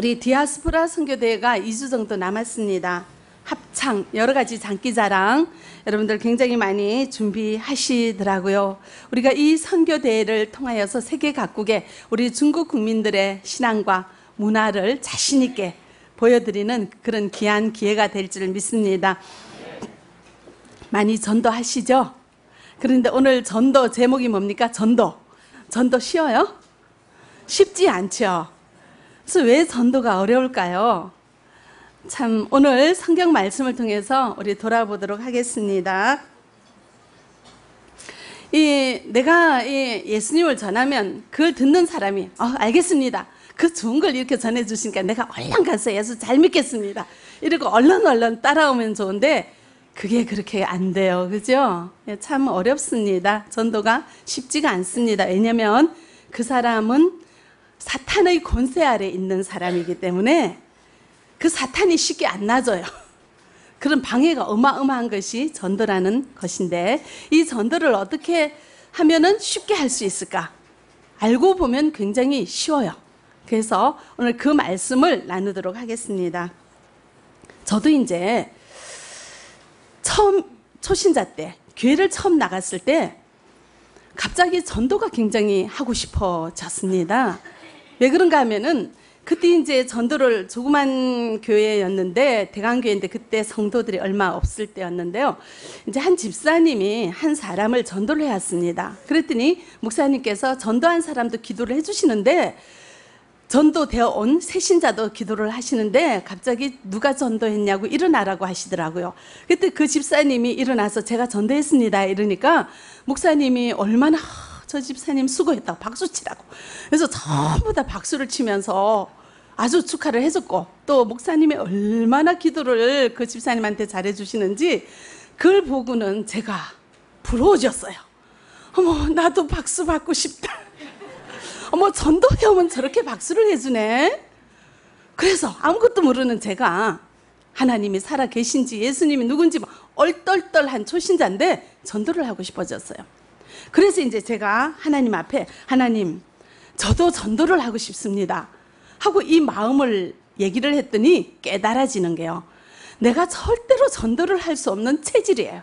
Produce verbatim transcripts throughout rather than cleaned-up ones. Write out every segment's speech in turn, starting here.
우리 디아스포라 선교대회가 이 주 정도 남았습니다. 합창, 여러 가지 장기자랑 여러분들 굉장히 많이 준비하시더라고요. 우리가 이 선교대회를 통하여서 세계 각국의 우리 중국 국민들의 신앙과 문화를 자신 있게 보여드리는 그런 귀한 기회가 될 줄 믿습니다. 많이 전도하시죠? 그런데 오늘 전도 제목이 뭡니까? 전도. 전도 쉬워요? 쉽지 않죠. 그래서 왜 전도가 어려울까요? 참 오늘 성경 말씀을 통해서 우리 돌아보도록 하겠습니다. 이 내가 이 예수님을 전하면 그걸 듣는 사람이 어, 알겠습니다. 그 좋은 걸 이렇게 전해주시니까 내가 얼른 가서 예수 잘 믿겠습니다. 이러고 얼른 얼른 따라오면 좋은데 그게 그렇게 안 돼요. 그죠? 참 어렵습니다. 전도가 쉽지가 않습니다. 왜냐하면 그 사람은 사탄의 권세 아래 있는 사람이기 때문에 그 사탄이 쉽게 안 놔줘요. 그런 방해가 어마어마한 것이 전도라는 것인데 이 전도를 어떻게 하면은 쉽게 할 수 있을까? 알고 보면 굉장히 쉬워요. 그래서 오늘 그 말씀을 나누도록 하겠습니다. 저도 이제 처음 초신자 때, 교회를 처음 나갔을 때 갑자기 전도가 굉장히 하고 싶어졌습니다. 왜 그런가 하면은 그때 이제 전도를 조그만 교회였는데 대강교회인데 그때 성도들이 얼마 없을 때였는데요. 이제 한 집사님이 한 사람을 전도를 해왔습니다. 그랬더니 목사님께서 전도한 사람도 기도를 해주시는데 전도되어 온 새신자도 기도를 하시는데 갑자기 누가 전도했냐고 일어나라고 하시더라고요. 그때 그 집사님이 일어나서 제가 전도했습니다 이러니까 목사님이 얼마나 저 집사님 수고했다고 박수치라고 그래서 전부 다 박수를 치면서 아주 축하를 해줬고 또 목사님이 얼마나 기도를 그 집사님한테 잘해주시는지 그걸 보고는 제가 부러워졌어요. 어머 나도 박수 받고 싶다. 어머 전도회오면 저렇게 박수를 해주네. 그래서 아무것도 모르는 제가 하나님이 살아계신지 예수님이 누군지 막 얼떨떨한 초신자인데 전도를 하고 싶어졌어요. 그래서 이제 제가 하나님 앞에 하나님 저도 전도를 하고 싶습니다 하고 이 마음을 얘기를 했더니 깨달아지는 게요, 내가 절대로 전도를 할 수 없는 체질이에요.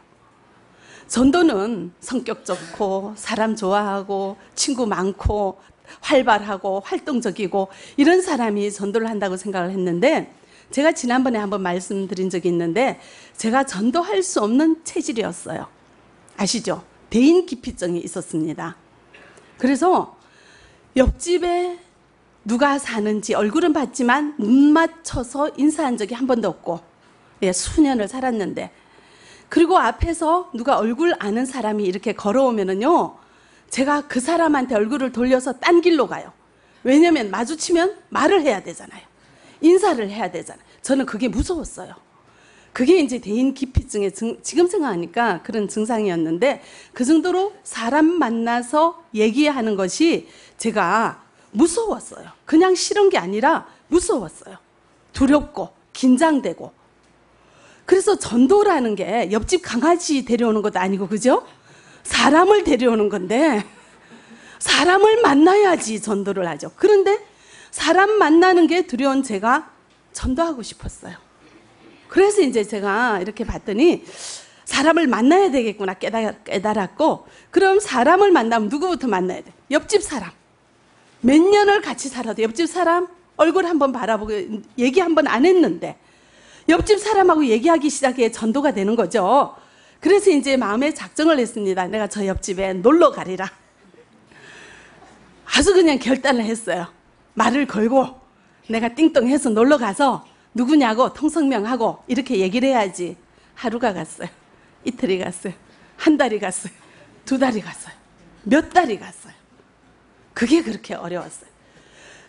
전도는 성격 좋고 사람 좋아하고 친구 많고 활발하고 활동적이고 이런 사람이 전도를 한다고 생각을 했는데 제가 지난번에 한번 말씀드린 적이 있는데 제가 전도할 수 없는 체질이었어요. 아시죠? 대인기피증이 있었습니다. 그래서 옆집에 누가 사는지 얼굴은 봤지만 눈 맞춰서 인사한 적이 한 번도 없고 예, 수년을 살았는데 그리고 앞에서 누가 얼굴 아는 사람이 이렇게 걸어오면은요 제가 그 사람한테 얼굴을 돌려서 딴 길로 가요. 왜냐면 마주치면 말을 해야 되잖아요. 인사를 해야 되잖아요. 저는 그게 무서웠어요. 그게 이제 대인기피증의 증, 지금 생각하니까 그런 증상이었는데 그 정도로 사람 만나서 얘기하는 것이 제가 무서웠어요. 그냥 싫은 게 아니라 무서웠어요. 두렵고 긴장되고. 그래서 전도라는 게 옆집 강아지 데려오는 것도 아니고 그죠? 사람을 데려오는 건데 사람을 만나야지 전도를 하죠. 그런데 사람 만나는 게 두려운 제가 전도하고 싶었어요. 그래서 이제 제가 이렇게 봤더니 사람을 만나야 되겠구나 깨달았고 그럼 사람을 만나면 누구부터 만나야 돼? 옆집 사람. 몇 년을 같이 살아도 옆집 사람 얼굴 한번 바라보고 얘기 한번 안 했는데 옆집 사람하고 얘기하기 시작해 전도가 되는 거죠. 그래서 이제 마음에 작정을 했습니다. 내가 저 옆집에 놀러 가리라. 아주 그냥 결단을 했어요. 말을 걸고 내가 띵똥해서 놀러 가서 누구냐고 통성명하고 이렇게 얘기를 해야지. 하루가 갔어요. 이틀이 갔어요. 한 달이 갔어요. 두 달이 갔어요. 몇 달이 갔어요. 그게 그렇게 어려웠어요.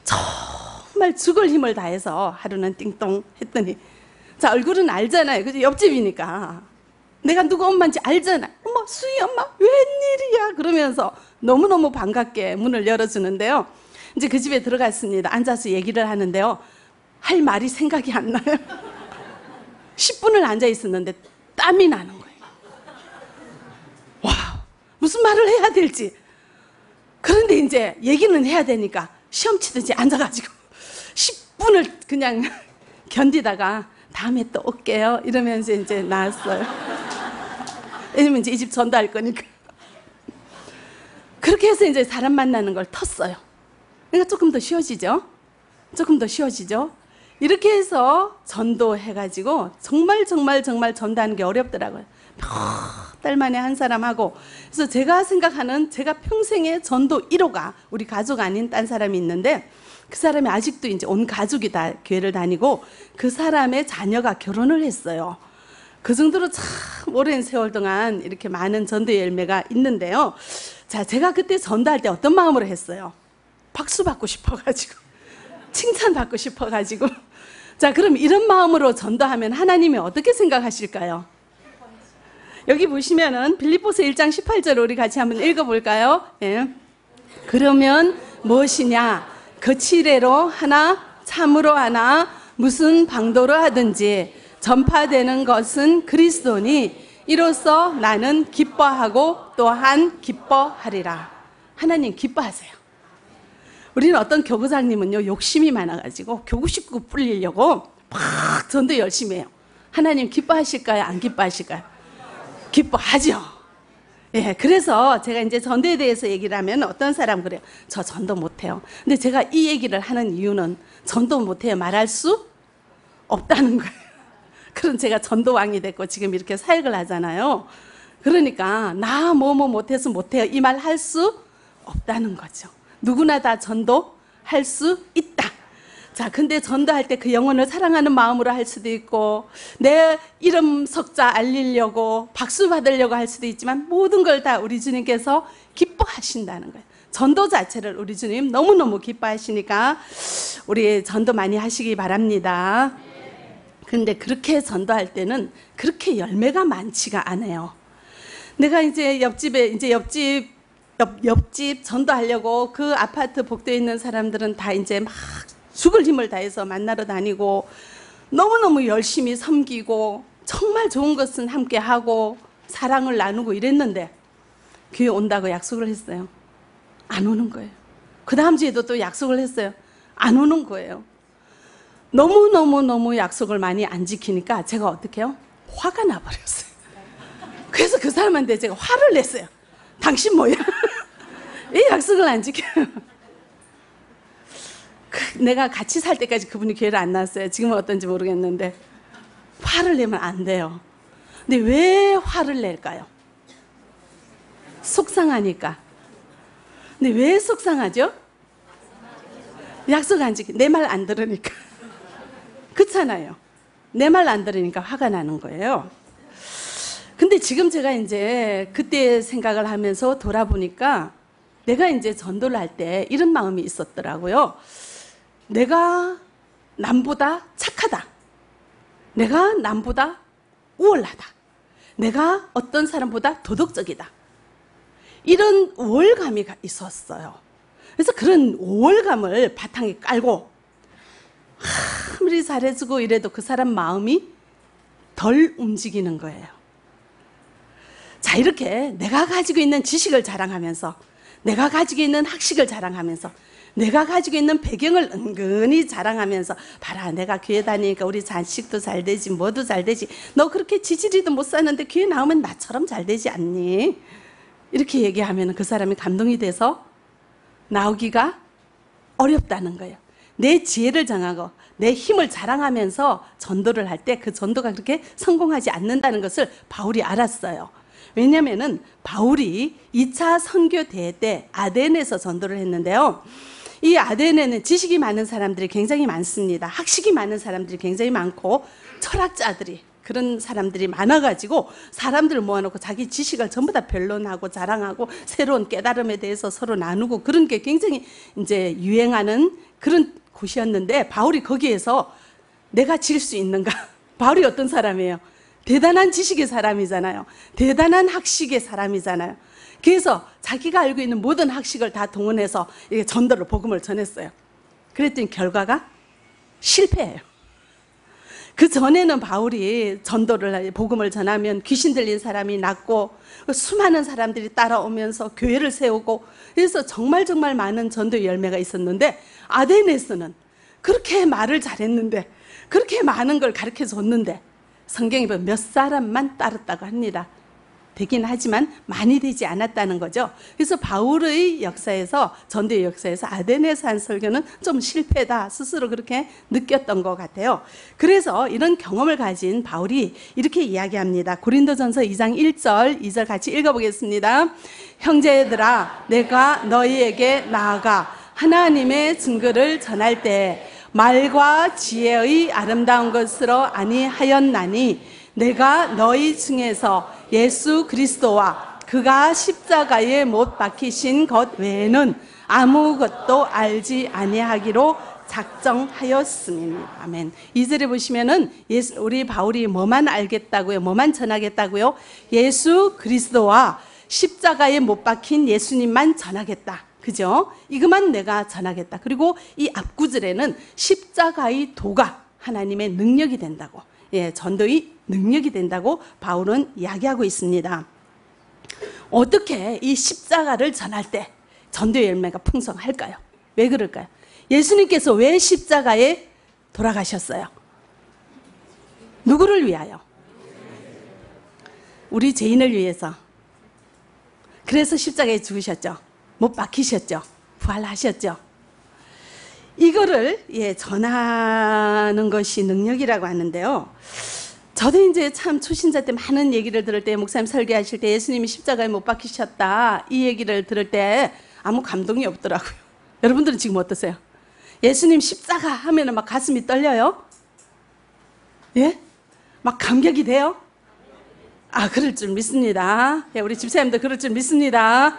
정말 죽을 힘을 다해서 하루는 띵똥 했더니 자 얼굴은 알잖아요. 그죠? 옆집이니까. 내가 누구 엄마인지 알잖아. 어머 수희 엄마 웬일이야 그러면서 너무너무 반갑게 문을 열어주는데요. 이제 그 집에 들어갔습니다. 앉아서 얘기를 하는데요. 할 말이 생각이 안 나요. 십 분을 앉아 있었는데 땀이 나는 거예요. 와 무슨 말을 해야 될지. 그런데 이제 얘기는 해야 되니까 시험 치듯이 앉아가지고 일 분을 그냥 견디다가 다음에 또 올게요 이러면서 이제 나왔어요. 왜냐면 이제 이 집 전도할 거니까. 그렇게 해서 이제 사람 만나는 걸 텄어요. 그러니까 조금 더 쉬워지죠? 조금 더 쉬워지죠? 이렇게 해서 전도해가지고 정말 정말 정말 전도하는 게 어렵더라고요. 몇 달 만에 한 사람하고. 그래서 제가 생각하는 제가 평생의 전도 일 호가 우리 가족 아닌 딴 사람이 있는데 그 사람이 아직도 이제 온 가족이 다 교회를 다니고 그 사람의 자녀가 결혼을 했어요. 그 정도로 참 오랜 세월 동안 이렇게 많은 전도의 열매가 있는데요. 자, 제가 그때 전도할 때 어떤 마음으로 했어요? 박수 받고 싶어가지고, 칭찬 받고 싶어가지고. 자, 그럼 이런 마음으로 전도하면 하나님이 어떻게 생각하실까요? 여기 보시면은 빌립보서 일 장 십팔 절 우리 같이 한번 읽어볼까요? 예. 그러면 무엇이냐? 거칠애로 하나, 참으로 하나, 무슨 방도로 하든지 전파되는 것은 그리스도니 이로써 나는 기뻐하고 또한 기뻐하리라. 하나님 기뻐하세요. 우리는 어떤 교구장님은요 욕심이 많아가지고 교구식구 풀리려고 막 전도 열심히 해요. 하나님 기뻐하실까요? 안 기뻐하실까요? 기뻐하죠. 예, 그래서 제가 이제 전도에 대해서 얘기를 하면 어떤 사람 그래요. 저 전도 못해요. 근데 제가 이 얘기를 하는 이유는 전도 못해요 말할 수 없다는 거예요. 그럼 제가 전도왕이 됐고 지금 이렇게 사역을 하잖아요. 그러니까 나 뭐 뭐 못해서 못해요 이 말 할 수 없다는 거죠. 누구나 다 전도할 수 있다. 자, 근데 전도할 때 그 영혼을 사랑하는 마음으로 할 수도 있고 내 이름 석자 알리려고 박수 받으려고 할 수도 있지만 모든 걸 다 우리 주님께서 기뻐하신다는 거예요. 전도 자체를 우리 주님 너무너무 기뻐하시니까 우리 전도 많이 하시기 바랍니다. 근데 그렇게 전도할 때는 그렇게 열매가 많지가 않아요. 내가 이제 옆집에 이제 옆집 옆, 옆집 전도하려고 그 아파트 복도에 있는 사람들은 다 이제 막 죽을 힘을 다해서 만나러 다니고 너무너무 열심히 섬기고 정말 좋은 것은 함께하고 사랑을 나누고 이랬는데 교회 온다고 약속을 했어요. 안 오는 거예요. 그 다음 주에도 또 약속을 했어요. 안 오는 거예요. 너무너무너무 약속을 많이 안 지키니까 제가 어떻게 해요? 화가 나버렸어요. 그래서 그 사람한테 제가 화를 냈어요. 당신 뭐야? 왜 약속을 안 지켜요? 그, 내가 같이 살 때까지 그분이 기회를 안 났어요. 지금은 어떤지 모르겠는데 화를 내면 안 돼요. 근데 왜 화를 낼까요? 속상하니까. 근데 왜 속상하죠? 약속 안 지키, 내 말 안 들으니까. 그렇잖아요. 내 말 안 들으니까 화가 나는 거예요. 근데 지금 제가 이제 그때 생각을 하면서 돌아보니까 내가 이제 전도를 할 때 이런 마음이 있었더라고요. 내가 남보다 착하다. 내가 남보다 우월하다. 내가 어떤 사람보다 도덕적이다. 이런 우월감이 있었어요. 그래서 그런 우월감을 바탕에 깔고 아무리 잘해주고 이래도 그 사람 마음이 덜 움직이는 거예요. 자, 이렇게 내가 가지고 있는 지식을 자랑하면서 내가 가지고 있는 학식을 자랑하면서 내가 가지고 있는 배경을 은근히 자랑하면서 봐라, 내가 교회 다니니까 우리 자식도 잘 되지 뭐도 잘 되지, 너 그렇게 지지리도 못 사는데 교회 나오면 나처럼 잘 되지 않니? 이렇게 얘기하면 그 사람이 감동이 돼서 나오기가 어렵다는 거예요. 내 지혜를 장하고 내 힘을 자랑하면서 전도를 할 때 그 전도가 그렇게 성공하지 않는다는 것을 바울이 알았어요. 왜냐면은 바울이 이 차 선교대회 때 아덴에서 전도를 했는데요. 이 아덴에는 지식이 많은 사람들이 굉장히 많습니다. 학식이 많은 사람들이 굉장히 많고 철학자들이 그런 사람들이 많아가지고 사람들을 모아놓고 자기 지식을 전부 다 변론하고 자랑하고 새로운 깨달음에 대해서 서로 나누고 그런 게 굉장히 이제 유행하는 그런 곳이었는데 바울이 거기에서 내가 질 수 있는가? 바울이 어떤 사람이에요? 대단한 지식의 사람이잖아요. 대단한 학식의 사람이잖아요. 그래서 자기가 알고 있는 모든 학식을 다 동원해서 이게 전도를 복음을 전했어요. 그랬더니 결과가 실패예요. 그 전에는 바울이 전도를 복음을 전하면 귀신 들린 사람이 낫고 수많은 사람들이 따라오면서 교회를 세우고 그래서 정말 정말 많은 전도의 열매가 있었는데 아데네스는 그렇게 말을 잘했는데, 그렇게 많은 걸 가르쳐 줬는데, 성경에 보면 몇 사람만 따랐다고 합니다. 되긴 하지만 많이 되지 않았다는 거죠. 그래서 바울의 역사에서, 전도의 역사에서 아데네에서 한 설교는 좀 실패다, 스스로 그렇게 느꼈던 것 같아요. 그래서 이런 경험을 가진 바울이 이렇게 이야기합니다. 고린도전서 이 장 일 절 이 절 같이 읽어보겠습니다. 형제들아, 내가 너희에게 나아가 하나님의 증거를 전할 때 말과 지혜의 아름다운 것으로 아니하였나니, 내가 너희 중에서 예수 그리스도와 그가 십자가에 못 박히신 것 외에는 아무것도 알지 아니하기로 작정하였습니다. 아멘. 이 절에 보시면은 예수, 우리 바울이 뭐만 알겠다고요? 뭐만 전하겠다고요? 예수 그리스도와 십자가에 못 박힌 예수님만 전하겠다. 그죠? 이것만 내가 전하겠다. 그리고 이 앞구절에는 십자가의 도가 하나님의 능력이 된다고, 예, 전도의 능력이 된다고 바울은 이야기하고 있습니다. 어떻게 이 십자가를 전할 때 전도의 열매가 풍성할까요? 왜 그럴까요? 예수님께서 왜 십자가에 돌아가셨어요? 누구를 위하여? 우리 죄인을 위해서. 그래서 십자가에 죽으셨죠. 못 박히셨죠. 부활하셨죠. 이거를, 예, 전하는 것이 능력이라고 하는데요. 저도 이제 참 초신자 때 많은 얘기를 들을 때, 목사님 설교하실 때 예수님이 십자가에 못 박히셨다, 이 얘기를 들을 때 아무 감동이 없더라고요. 여러분들은 지금 어떠세요? 예수님 십자가 하면 막 가슴이 떨려요? 예? 막 감격이 돼요? 아, 그럴 줄 믿습니다. 예, 우리 집사님도 그럴 줄 믿습니다.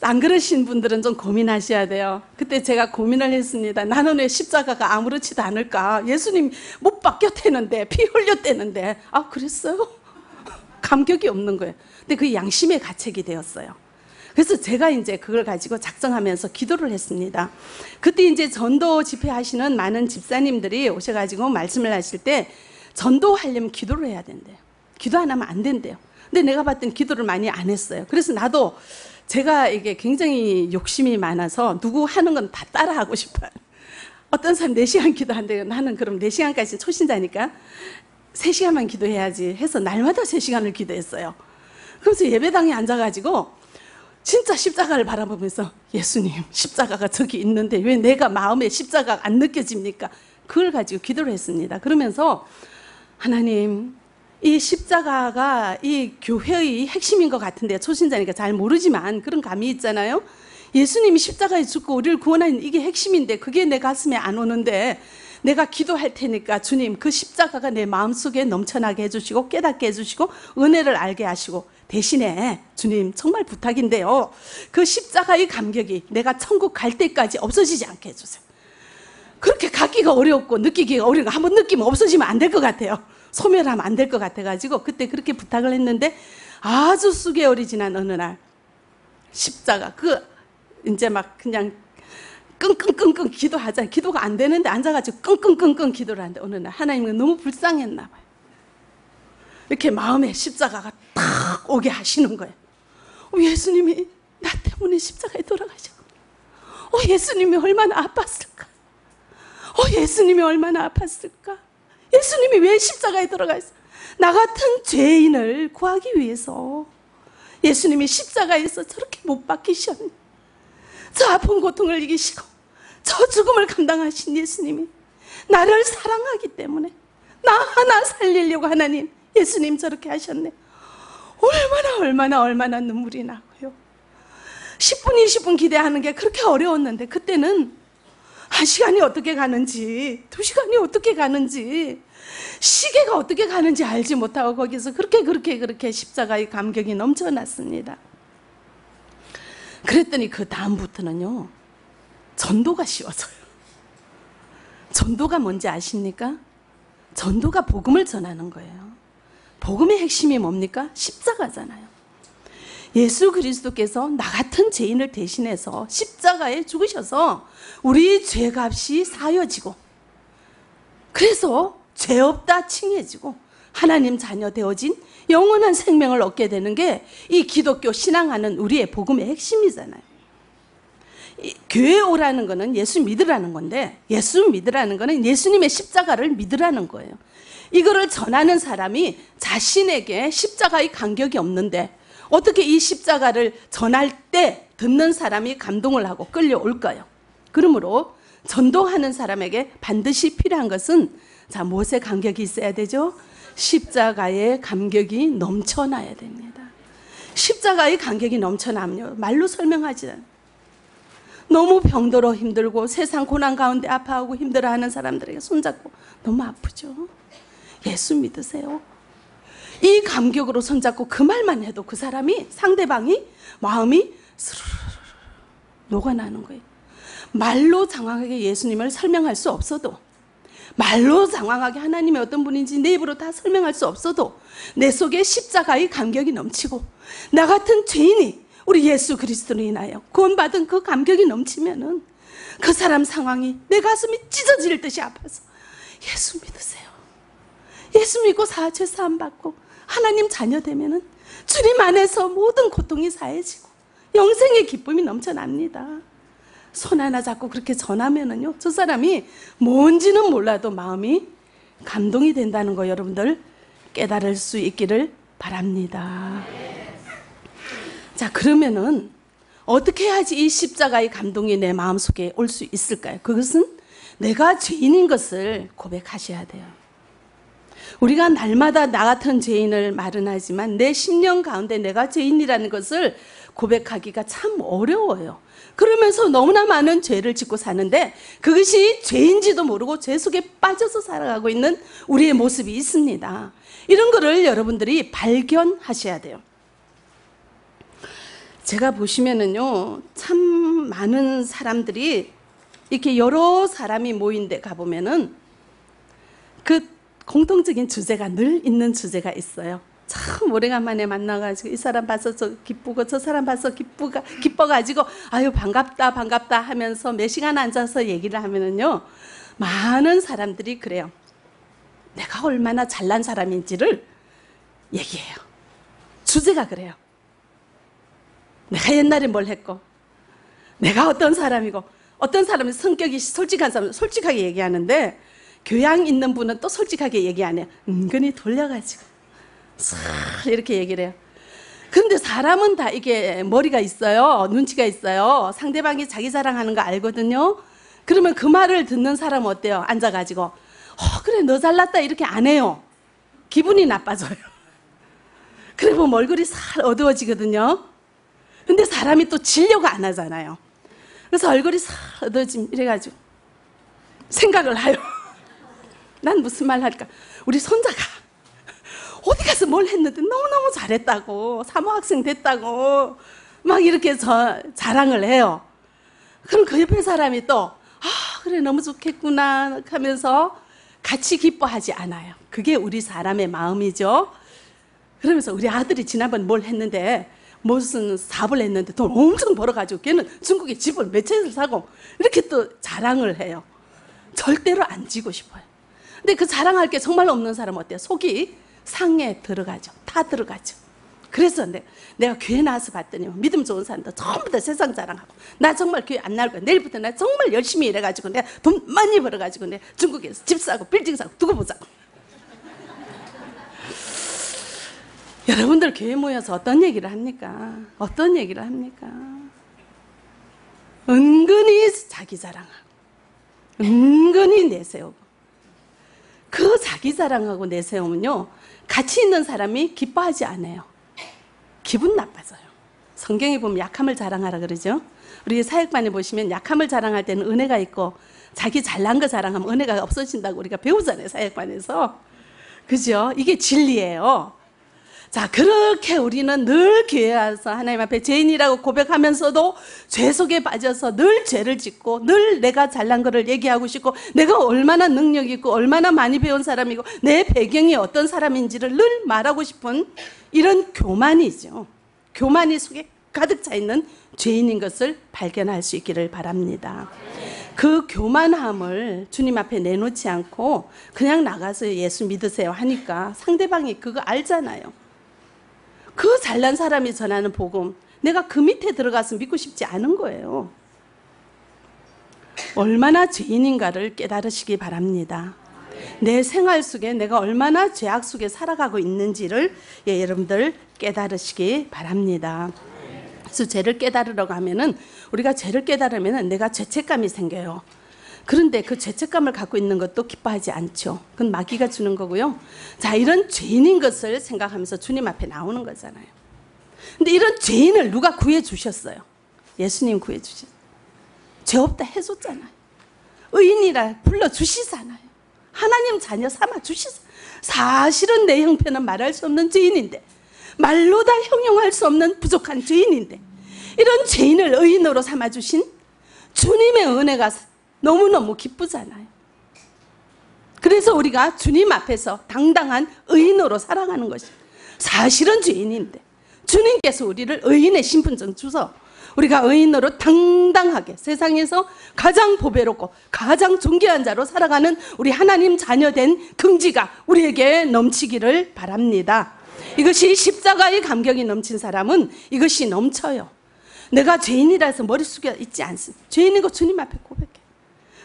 안 그러신 분들은 좀 고민하셔야 돼요. 그때 제가 고민을 했습니다. 나는 왜 십자가가 아무렇지도 않을까? 예수님 못 박혔대는데, 피 흘렸대는데. 아, 그랬어요? 감격이 없는 거예요. 근데 그게 양심의 가책이 되었어요. 그래서 제가 이제 그걸 가지고 작정하면서 기도를 했습니다. 그때 이제 전도 집회하시는 많은 집사님들이 오셔가지고 말씀을 하실 때, 전도하려면 기도를 해야 된대요. 기도 안 하면 안 된대요. 근데 내가 봤더니 기도를 많이 안 했어요. 그래서 나도 제가 이게 굉장히 욕심이 많아서 누구 하는 건 다 따라하고 싶어요. 어떤 사람 네 시간 기도한대요. 나는 그럼 네 시간까지는 초신자니까 세 시간만 기도해야지 해서 날마다 세 시간을 기도했어요. 그러면서 예배당에 앉아가지고 진짜 십자가를 바라보면서, 예수님 십자가가 저기 있는데 왜 내가 마음에 십자가가 안 느껴집니까? 그걸 가지고 기도를 했습니다. 그러면서 하나님, 이 십자가가 이 교회의 핵심인 것 같은데, 초신자니까 잘 모르지만 그런 감이 있잖아요. 예수님이 십자가에 죽고 우리를 구원하는 이게 핵심인데, 그게 내 가슴에 안 오는데, 내가 기도할 테니까 주님 그 십자가가 내 마음속에 넘쳐나게 해주시고, 깨닫게 해주시고, 은혜를 알게 하시고, 대신에 주님 정말 부탁인데요, 그 십자가의 감격이 내가 천국 갈 때까지 없어지지 않게 해주세요. 그렇게 갖기가 어렵고 느끼기가 어려운, 한번 느끼면 없어지면 안 될 것 같아요. 소멸하면 안 될 것 같아가지고 그때 그렇게 부탁을 했는데, 아주 수개월이 지난 어느 날 십자가 그 이제 막 그냥 끙끙끙끙 기도하자, 기도가 안 되는데 앉아가지고 끙끙끙끙 기도를 하는데, 어느 날 하나님은 너무 불쌍했나 봐요. 이렇게 마음에 십자가가 딱 오게 하시는 거예요. 어, 예수님이 나 때문에 십자가에 돌아가셨고, 어, 예수님이 얼마나 아팠을까, 어, 예수님이 얼마나 아팠을까, 예수님이 왜 십자가에 들어가셨어? 나 같은 죄인을 구하기 위해서 예수님이 십자가에서 저렇게 못 박히셨니? 저 아픈 고통을 이기시고 저 죽음을 감당하신 예수님이 나를 사랑하기 때문에 나 하나 살리려고 하나님, 예수님 저렇게 하셨네. 얼마나 얼마나 얼마나 눈물이 나고요. 십 분 이십 분 기대하는 게 그렇게 어려웠는데, 그때는 한 시간이 어떻게 가는지, 두 시간이 어떻게 가는지, 시계가 어떻게 가는지 알지 못하고 거기서 그렇게 그렇게 그렇게 십자가의 감격이 넘쳐났습니다. 그랬더니 그 다음부터는요, 전도가 쉬워져요. 전도가 뭔지 아십니까? 전도가 복음을 전하는 거예요. 복음의 핵심이 뭡니까? 십자가잖아요. 예수 그리스도께서 나 같은 죄인을 대신해서 십자가에 죽으셔서 우리 죄값이 사여지고, 그래서 죄 없다 칭해지고 하나님 자녀 되어진 영원한 생명을 얻게 되는 게 이 기독교 신앙하는 우리의 복음의 핵심이잖아요. 교회 오라는 거는 예수 믿으라는 건데, 예수 믿으라는 거는 예수님의 십자가를 믿으라는 거예요. 이거를 전하는 사람이 자신에게 십자가의 간격이 없는데 어떻게 이 십자가를 전할 때 듣는 사람이 감동을 하고 끌려올까요? 그러므로 전도하는 사람에게 반드시 필요한 것은, 자, 무엇의 간격이 있어야 되죠? 십자가의 간격이 넘쳐나야 됩니다. 십자가의 간격이 넘쳐나면요, 말로 설명하지 않아요. 너무 병들어 힘들고 세상 고난 가운데 아파하고 힘들어하는 사람들에게 손잡고, 너무 아프죠? 예수 믿으세요. 이 감격으로 손잡고 그 말만 해도 그 사람이, 상대방이 마음이 스르르 녹아나는 거예요. 말로 장황하게 예수님을 설명할 수 없어도, 말로 장황하게 하나님의 어떤 분인지 내 입으로 다 설명할 수 없어도, 내 속에 십자가의 감격이 넘치고 나 같은 죄인이 우리 예수 그리스도로 인하여 구원받은 그 감격이 넘치면은 그 사람 상황이 내 가슴이 찢어질 듯이 아파서, 예수 믿으세요. 예수 믿고 사 죄 사함 받고 하나님 자녀 되면은 주님 안에서 모든 고통이 사해지고 영생의 기쁨이 넘쳐납니다. 손 하나 잡고 그렇게 전하면은요, 저 사람이 뭔지는 몰라도 마음이 감동이 된다는 거 여러분들 깨달을 수 있기를 바랍니다. 자, 그러면은 어떻게 해야지 이 십자가의 감동이 내 마음속에 올 수 있을까요? 그것은 내가 죄인인 것을 고백하셔야 돼요. 우리가 날마다 나 같은 죄인을 말은 하지만 내 심령 가운데 내가 죄인이라는 것을 고백하기가 참 어려워요. 그러면서 너무나 많은 죄를 짓고 사는데 그것이 죄인지도 모르고 죄 속에 빠져서 살아가고 있는 우리의 모습이 있습니다. 이런 거를 여러분들이 발견하셔야 돼요. 제가 보시면은요, 참 많은 사람들이 이렇게 여러 사람이 모인 데 가보면은 그 공통적인 주제가 늘 있는 주제가 있어요. 참 오래간만에 만나가지고 이 사람 봐서 저 기쁘고 저 사람 봐서 기쁘가, 기뻐가지고 아유 반갑다 반갑다 하면서 몇 시간 앉아서 얘기를 하면은요, 많은 사람들이 그래요. 내가 얼마나 잘난 사람인지를 얘기해요. 주제가 그래요. 내가 옛날에 뭘 했고, 내가 어떤 사람이고, 어떤 사람은 성격이 솔직한 사람은 솔직하게 얘기하는데, 교양 있는 분은 또 솔직하게 얘기 안 해요. 은근히 돌려가지고 싹 이렇게 얘기를 해요. 근데 사람은 다 이게 머리가 있어요. 눈치가 있어요. 상대방이 자기 자랑하는 거 알거든요. 그러면 그 말을 듣는 사람은 어때요? 앉아가지고 어 그래 너 잘났다 이렇게 안 해요. 기분이 나빠져요. 그래 보면 얼굴이 살 어두워지거든요. 근데 사람이 또 질려고 안 하잖아요. 그래서 얼굴이 싹 어두워지면 이래가지고 생각을 해요. 난 무슨 말 할까? 우리 손자가 어디 가서 뭘 했는데 너무너무 잘했다고, 사모학생 됐다고 막 이렇게 저 자랑을 해요. 그럼 그 옆에 사람이 또 아 그래 너무 좋겠구나 하면서 같이 기뻐하지 않아요. 그게 우리 사람의 마음이죠. 그러면서 우리 아들이 지난번 뭘 했는데 무슨 사업을 했는데 돈 엄청 벌어가지고 걔는 중국에 집을 몇 채를 사고 이렇게 또 자랑을 해요. 절대로 안 지고 싶어요. 근데 그 자랑할 게 정말 없는 사람은 어때요? 속이 상에 들어가죠. 다 들어가죠. 그래서 내가, 내가 교회 나와서 봤더니 믿음 좋은 사람들 전부 다 세상 자랑하고, 나 정말 교회 안 나올 거야. 내일부터 나 정말 열심히 일해가지고 내가 돈 많이 벌어가지고 내가 중국에서 집 사고 빌딩 사고 두고 보자고. 여러분들 교회 모여서 어떤 얘기를 합니까? 어떤 얘기를 합니까? 은근히 자기 자랑하고 은근히 내세우고, 그 자기 자랑하고 내세우면요 같이 있는 사람이 기뻐하지 않아요. 기분 나빠져요. 성경에 보면 약함을 자랑하라 그러죠. 우리 사역반에 보시면 약함을 자랑할 때는 은혜가 있고, 자기 잘난 거 자랑하면 은혜가 없어진다고 우리가 배우잖아요, 사역반에서. 그죠? 이게 진리예요. 자, 그렇게 우리는 늘 교회에 와서 하나님 앞에 죄인이라고 고백하면서도 죄 속에 빠져서 늘 죄를 짓고 늘 내가 잘난 거를 얘기하고 싶고, 내가 얼마나 능력 있고 얼마나 많이 배운 사람이고 내 배경이 어떤 사람인지를 늘 말하고 싶은 이런 교만이죠. 교만이 속에 가득 차 있는 죄인인 것을 발견할 수 있기를 바랍니다. 그 교만함을 주님 앞에 내놓지 않고 그냥 나가서 예수 믿으세요 하니까 상대방이 그거 알잖아요. 그 잘난 사람이 전하는 복음, 내가 그 밑에 들어가서 믿고 싶지 않은 거예요. 얼마나 죄인인가를 깨달으시기 바랍니다. 내 생활 속에 내가 얼마나 죄악 속에 살아가고 있는지를 예, 여러분들 깨달으시기 바랍니다. 그래서 죄를 깨달으라고 하면은 우리가 죄를 깨달으면은 내가 죄책감이 생겨요. 그런데 그 죄책감을 갖고 있는 것도 기뻐하지 않죠. 그건 마귀가 주는 거고요. 자, 이런 죄인인 것을 생각하면서 주님 앞에 나오는 거잖아요. 근데 이런 죄인을 누가 구해 주셨어요? 예수님 구해 주셨어요. 죄 없다 해줬잖아요. 의인이라 불러 주시잖아요. 하나님 자녀 삼아 주시자. 사실은 내 형편은 말할 수 없는 죄인인데, 말로 다 형용할 수 없는 부족한 죄인인데, 이런 죄인을 의인으로 삼아 주신 주님의 은혜가 너무너무 기쁘잖아요. 그래서 우리가 주님 앞에서 당당한 의인으로 살아가는 것이, 사실은 죄인인데 주님께서 우리를 의인의 신분증 주서 우리가 의인으로 당당하게 세상에서 가장 보배롭고 가장 존귀한 자로 살아가는 우리 하나님 자녀된 긍지가 우리에게 넘치기를 바랍니다. 이것이 십자가의 감격이 넘친 사람은 이것이 넘쳐요. 내가 죄인이라 해서 머리 숙여 있지 않습니다. 죄인이고 주님 앞에 고백해.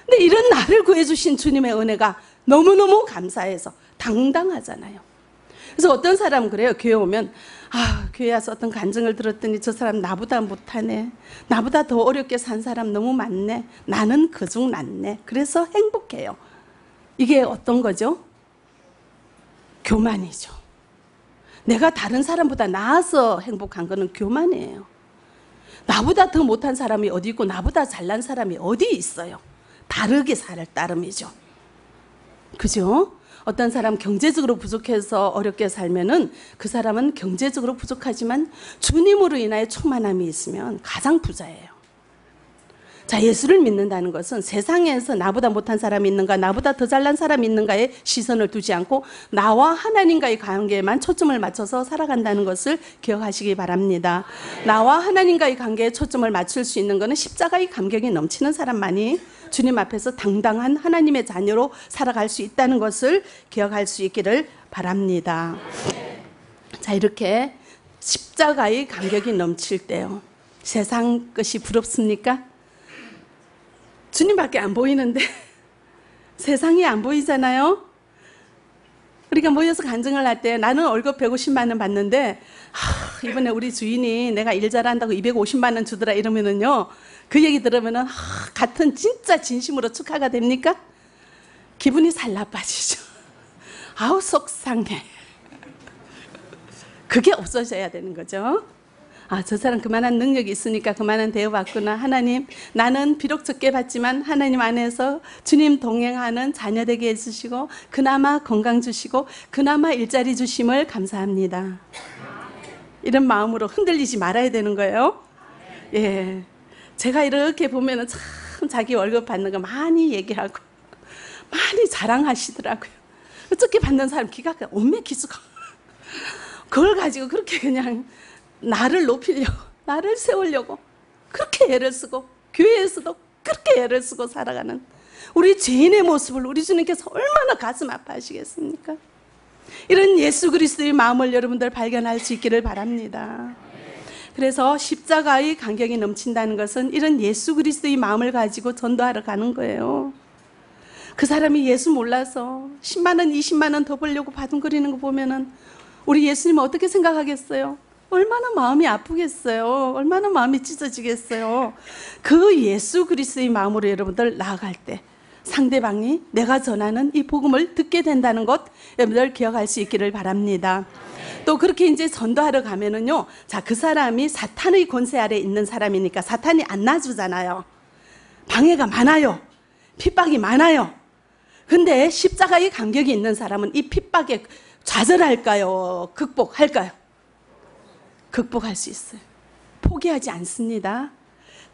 근데 이런 나를 구해주신 주님의 은혜가 너무너무 감사해서 당당하잖아요. 그래서 어떤 사람은 그래요. 교회 오면 아, 교회 와서 어떤 간증을 들었더니 저 사람 나보다 못하네, 나보다 더 어렵게 산 사람 너무 많네, 나는 그중 낫네, 그래서 행복해요. 이게 어떤 거죠? 교만이죠. 내가 다른 사람보다 나아서 행복한 거는 교만이에요. 나보다 더 못한 사람이 어디 있고 나보다 잘난 사람이 어디 있어요. 다르게 살 따름이죠. 그죠? 어떤 사람 경제적으로 부족해서 어렵게 살면은 그 사람은 경제적으로 부족하지만 주님으로 인하여 충만함이 있으면 가장 부자예요. 자, 예수를 믿는다는 것은 세상에서 나보다 못한 사람이 있는가, 나보다 더 잘난 사람이 있는가에 시선을 두지 않고 나와 하나님과의 관계에만 초점을 맞춰서 살아간다는 것을 기억하시기 바랍니다. 나와 하나님과의 관계에 초점을 맞출 수 있는 것은 십자가의 감격이 넘치는 사람만이 주님 앞에서 당당한 하나님의 자녀로 살아갈 수 있다는 것을 기억할 수 있기를 바랍니다. 자, 이렇게 십자가의 감격이 넘칠 때요, 세상 것이 부럽습니까? 주님밖에 안 보이는데 세상이 안 보이잖아요. 우리가 모여서 간증을 할 때 나는 월급 백오십만 원 받는데 하, 이번에 우리 주인이 내가 일 잘한다고 이백오십만 원 주더라 이러면은요, 그 얘기 들으면은 하, 같은 진짜 진심으로 축하가 됩니까? 기분이 살 나빠지죠. 아우 속상해. 그게 없어져야 되는 거죠. 아, 저 사람 그만한 능력이 있으니까 그만한 대우받구나. 하나님, 나는 비록 적게 받지만 하나님 안에서 주님 동행하는 자녀 되게 해주시고 그나마 건강 주시고 그나마 일자리 주심을 감사합니다. 이런 마음으로 흔들리지 말아야 되는 거예요. 예, 제가 이렇게 보면은 참 자기 월급 받는 거 많이 얘기하고 많이 자랑하시더라고요. 적게 받는 사람 기가 못 막히지가. 그걸 가지고 그렇게 그냥 나를 높이려고, 나를 세우려고 그렇게 애를 쓰고 교회에서도 그렇게 애를 쓰고 살아가는 우리 죄인의 모습을 우리 주님께서 얼마나 가슴 아파하시겠습니까? 이런 예수 그리스도의 마음을 여러분들 발견할 수 있기를 바랍니다. 그래서 십자가의 감격이 넘친다는 것은 이런 예수 그리스도의 마음을 가지고 전도하러 가는 거예요. 그 사람이 예수 몰라서 십만 원, 이십만 원 더 벌려고 바둥거리는 거 보면은 우리 예수님은 어떻게 생각하겠어요? 얼마나 마음이 아프겠어요. 얼마나 마음이 찢어지겠어요. 그 예수 그리스도의 마음으로 여러분들 나아갈 때 상대방이 내가 전하는 이 복음을 듣게 된다는 것 여러분들 기억할 수 있기를 바랍니다. 또 그렇게 이제 전도하러 가면은요, 자, 그 사람이 사탄의 권세 아래 있는 사람이니까 사탄이 안 놔주잖아요. 방해가 많아요. 핍박이 많아요. 근데 십자가의 감격이 있는 사람은 이 핍박에 좌절할까요? 극복할까요? 극복할 수 있어요. 포기하지 않습니다.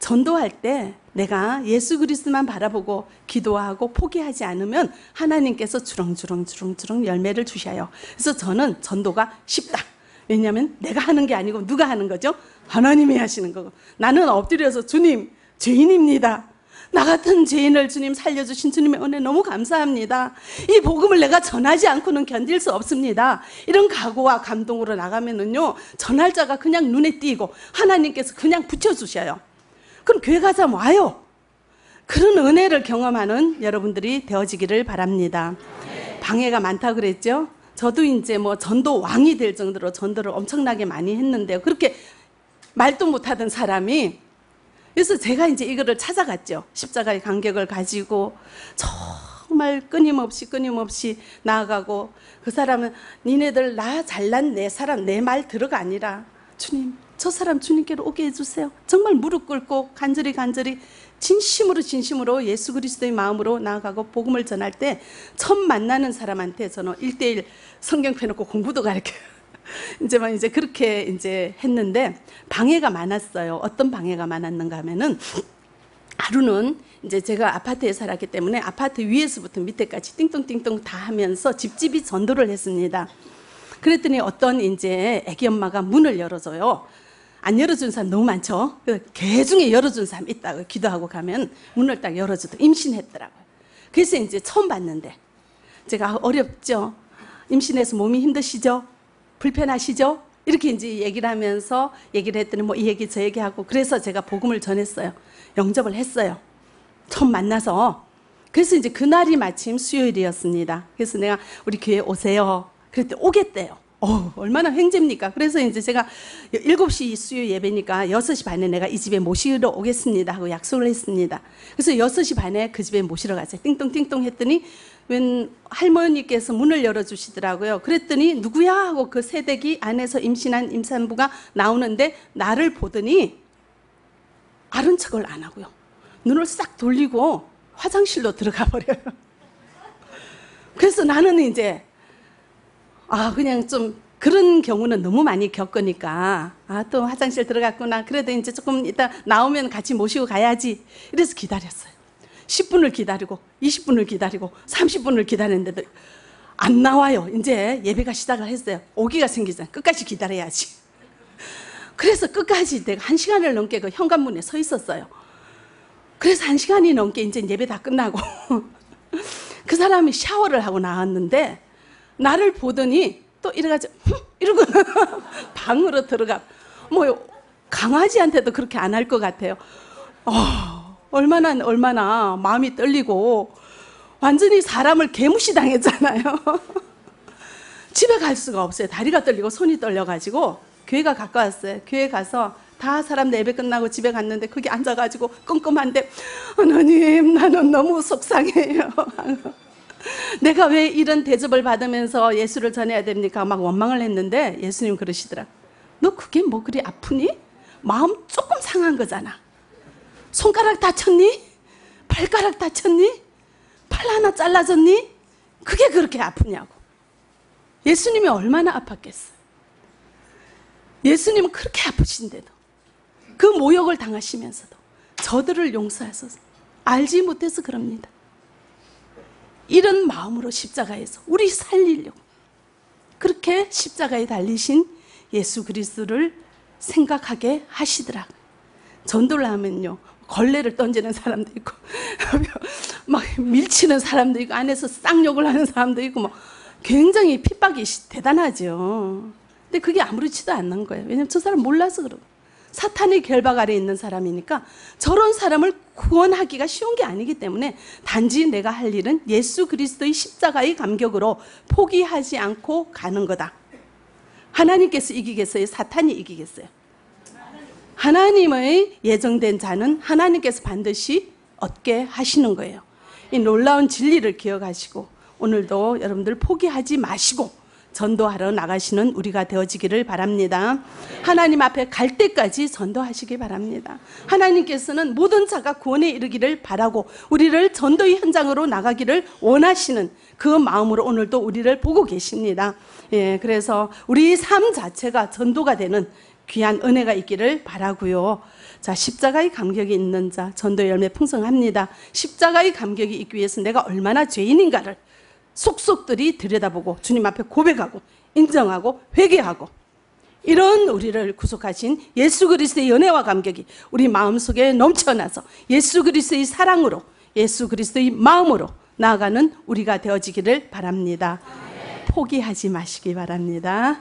전도할 때 내가 예수 그리스도만 바라보고 기도하고 포기하지 않으면 하나님께서 주렁주렁주렁주렁 열매를 주셔요. 그래서 저는 전도가 쉽다. 왜냐하면 내가 하는 게 아니고 누가 하는 거죠? 하나님이 하시는 거고, 나는 엎드려서 주님, 죄인입니다. 나 같은 죄인을 주님 살려주신 주님의 은혜 너무 감사합니다. 이 복음을 내가 전하지 않고는 견딜 수 없습니다. 이런 각오와 감동으로 나가면은요, 전할 자가 그냥 눈에 띄고 하나님께서 그냥 붙여주셔요. 그럼 교회 가자 와요. 그런 은혜를 경험하는 여러분들이 되어지기를 바랍니다. 방해가 많다 그랬죠? 저도 이제 뭐 전도 왕이 될 정도로 전도를 엄청나게 많이 했는데요. 그렇게 말도 못하던 사람이, 그래서 제가 이제 이거를 찾아갔죠. 십자가의 간격을 가지고 정말 끊임없이 끊임없이 나아가고, 그 사람은 니네들 나 잘난 내 사람 내 말 들어가 아니라 주님 저 사람 주님께로 오게 해주세요. 정말 무릎 꿇고 간절히 간절히 진심으로 진심으로 예수 그리스도의 마음으로 나아가고 복음을 전할 때 처음 만나는 사람한테 저는 일 대일 성경 펴놓고 공부도 가르쳐요. 이제 막 이제 그렇게 이제 했는데 방해가 많았어요. 어떤 방해가 많았는가 하면은, 하루는 이제 제가 아파트에 살았기 때문에 아파트 위에서부터 밑에까지 띵똥띵똥 다 하면서 집집이 전도를 했습니다. 그랬더니 어떤 이제 애기 엄마가 문을 열어줘요. 안 열어준 사람 너무 많죠. 개 중에 열어준 사람 있다고 기도하고 가면 문을 딱 열어줘도 임신했더라고요. 그래서 이제 처음 봤는데 제가 어렵죠. 임신해서 몸이 힘드시죠? 불편하시죠? 이렇게 이제 얘기를 하면서 얘기를 했더니 뭐 이 얘기 저 얘기하고, 그래서 제가 복음을 전했어요. 영접을 했어요. 처음 만나서. 그래서 이제 그날이 마침 수요일이었습니다. 그래서 내가 우리 교회 오세요. 그랬더니 오겠대요. 어, 얼마나 횡재입니까? 그래서 이제 제가 일곱 시 수요 예배니까 여섯 시 반에 내가 이 집에 모시러 오겠습니다 하고 약속을 했습니다. 그래서 여섯 시 반에 그 집에 모시러 갔어요. 띵똥띵똥 했더니 웬 할머니께서 문을 열어주시더라고요. 그랬더니 누구야 하고 그 세대기 안에서 임신한 임산부가 나오는데 나를 보더니 아는 척을 안 하고요. 눈을 싹 돌리고 화장실로 들어가 버려요. 그래서 나는 이제 아 그냥 좀 그런 경우는 너무 많이 겪으니까 아 또 화장실 들어갔구나. 그래도 이제 조금 이따 나오면 같이 모시고 가야지. 이래서 기다렸어요. 십 분을 기다리고 이십 분을 기다리고 삼십 분을 기다렸는데도 안 나와요. 이제 예배가 시작을 했어요. 오기가 생기잖아요. 끝까지 기다려야지. 그래서 끝까지 내가 한 시간을 넘게 그 현관문에 서 있었어요. 그래서 한 시간이 넘게 이제 예배 다 끝나고 그 사람이 샤워를 하고 나왔는데 나를 보더니 또 이래가지고 이러고 방으로 들어가. 뭐 강아지한테도 그렇게 안 할 것 같아요. 어, 얼마나 얼마나 마음이 떨리고 완전히 사람을 개무시 당했잖아요. 집에 갈 수가 없어요. 다리가 떨리고 손이 떨려가지고 교회가 가까웠어요. 교회 가서 다 사람 예배 끝나고 집에 갔는데 거기 앉아가지고 껌껌한데 하나님 나는 너무 속상해요. 내가 왜 이런 대접을 받으면서 예수를 전해야 됩니까? 막 원망을 했는데 예수님 그러시더라. 너 그게 뭐 그리 아프니? 마음 조금 상한 거잖아. 손가락 다쳤니? 발가락 다쳤니? 팔 하나 잘라졌니? 그게 그렇게 아프냐고. 예수님이 얼마나 아팠겠어. 예수님은 그렇게 아프신데도 그 모욕을 당하시면서도 저들을 용서하소서. 알지 못해서 그럽니다. 이런 마음으로 십자가에서 우리 살리려고 그렇게 십자가에 달리신 예수 그리스도를 생각하게 하시더라. 전도를 하면요 걸레를 던지는 사람도 있고 막 밀치는 사람도 있고 안에서 쌍욕을 하는 사람도 있고 막 굉장히 핍박이 대단하죠. 근데 그게 아무렇지도 않는 거예요. 왜냐면 저 사람 몰라서 그러고 사탄의 결박 아래에 있는 사람이니까 저런 사람을 구원하기가 쉬운 게 아니기 때문에 단지 내가 할 일은 예수 그리스도의 십자가의 감격으로 포기하지 않고 가는 거다. 하나님께서 이기겠어요? 사탄이 이기겠어요? 하나님의 예정된 자는 하나님께서 반드시 얻게 하시는 거예요. 이 놀라운 진리를 기억하시고 오늘도 여러분들 포기하지 마시고 전도하러 나가시는 우리가 되어지기를 바랍니다. 하나님 앞에 갈 때까지 전도하시기 바랍니다. 하나님께서는 모든 자가 구원에 이르기를 바라고 우리를 전도의 현장으로 나가기를 원하시는 그 마음으로 오늘도 우리를 보고 계십니다. 예, 그래서 우리 삶 자체가 전도가 되는 귀한 은혜가 있기를 바라고요. 자, 십자가의 감격이 있는 자, 전도의 열매 풍성합니다. 십자가의 감격이 있기 위해서 내가 얼마나 죄인인가를 속속들이 들여다보고 주님 앞에 고백하고 인정하고 회개하고, 이런 우리를 구속하신 예수 그리스도의 연애와 감격이 우리 마음속에 넘쳐나서 예수 그리스도의 사랑으로 예수 그리스도의 마음으로 나아가는 우리가 되어지기를 바랍니다. 포기하지 마시기 바랍니다.